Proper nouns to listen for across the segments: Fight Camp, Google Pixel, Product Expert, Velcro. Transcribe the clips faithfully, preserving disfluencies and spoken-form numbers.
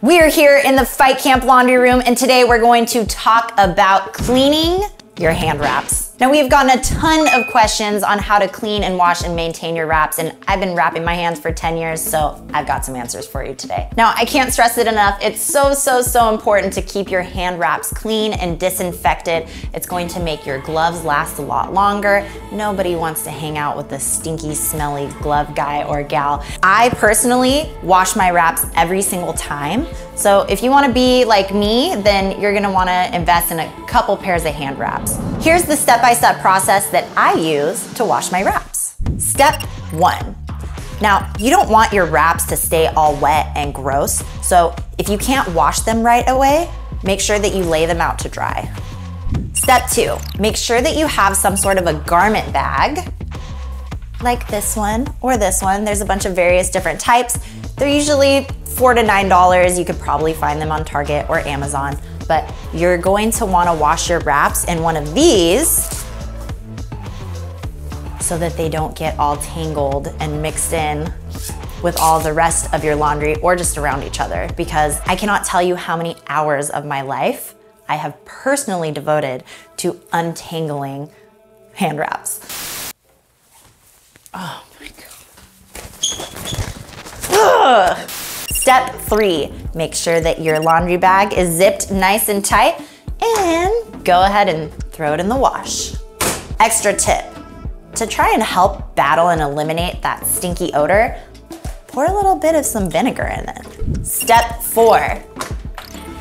We are here in the Fight Camp laundry room, and today we're going to talk about cleaning your hand wraps. Now, we've gotten a ton of questions on how to clean and wash and maintain your wraps, and I've been wrapping my hands for ten years, so I've got some answers for you today. Now, I can't stress it enough. It's so, so, so important to keep your hand wraps clean and disinfected. It's going to make your gloves last a lot longer. Nobody wants to hang out with a stinky, smelly glove guy or gal. I personally wash my wraps every single time. So if you wanna be like me, then you're gonna wanna invest in a couple pairs of hand wraps. Here's the step-by-step process that I use to wash my wraps. Step one. Now, you don't want your wraps to stay all wet and gross, so if you can't wash them right away, make sure that you lay them out to dry. Step two, make sure that you have some sort of a garment bag, like this one or this one. There's a bunch of various different types. They're usually four to nine dollars. You could probably find them on Target or Amazon, but you're going to want to wash your wraps in one of these so that they don't get all tangled and mixed in with all the rest of your laundry or just around each other, because I cannot tell you how many hours of my life I have personally devoted to untangling hand wraps. Oh my God. Ugh. Step three, make sure that your laundry bag is zipped nice and tight, and go ahead and throw it in the wash. Extra tip, to try and help battle and eliminate that stinky odor, pour a little bit of some vinegar in it. Step four,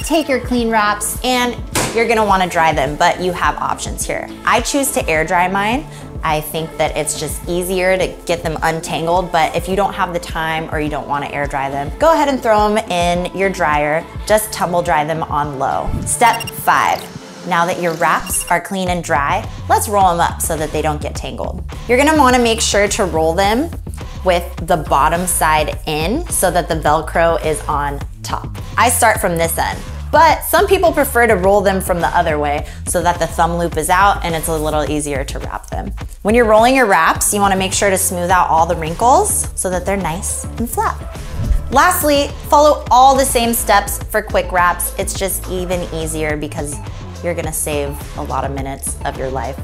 take your clean wraps, and you're gonna wanna dry them, but you have options here. I choose to air dry mine. I think that it's just easier to get them untangled, but if you don't have the time or you don't want to air dry them, go ahead and throw them in your dryer. Just tumble dry them on low. Step five. Now that your wraps are clean and dry, let's roll them up so that they don't get tangled. You're going to want to make sure to roll them with the bottom side in so that the Velcro is on top. I start from this end, but some people prefer to roll them from the other way so that the thumb loop is out and it's a little easier to wrap them. When you're rolling your wraps, you wanna make sure to smooth out all the wrinkles so that they're nice and flat. Lastly, follow all the same steps for quick wraps. It's just even easier because you're gonna save a lot of minutes of your life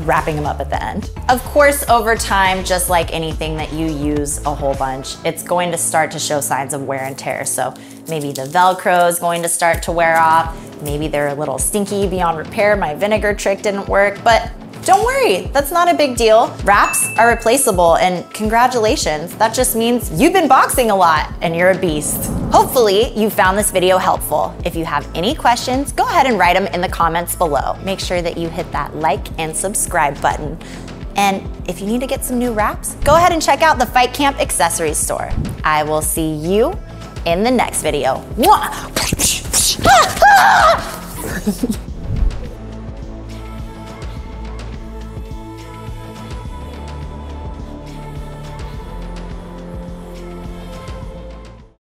wrapping them up at the end. Of course, over time, just like anything that you use a whole bunch, it's going to start to show signs of wear and tear. So maybe the Velcro is going to start to wear off. Maybe they're a little stinky beyond repair. My vinegar trick didn't work, but don't worry, that's not a big deal. Wraps are replaceable, and congratulations. That just means you've been boxing a lot and you're a beast. Hopefully you found this video helpful. If you have any questions, go ahead and write them in the comments below. Make sure that you hit that like and subscribe button. And if you need to get some new wraps, go ahead and check out the Fight Camp accessories store. I will see you in the next video.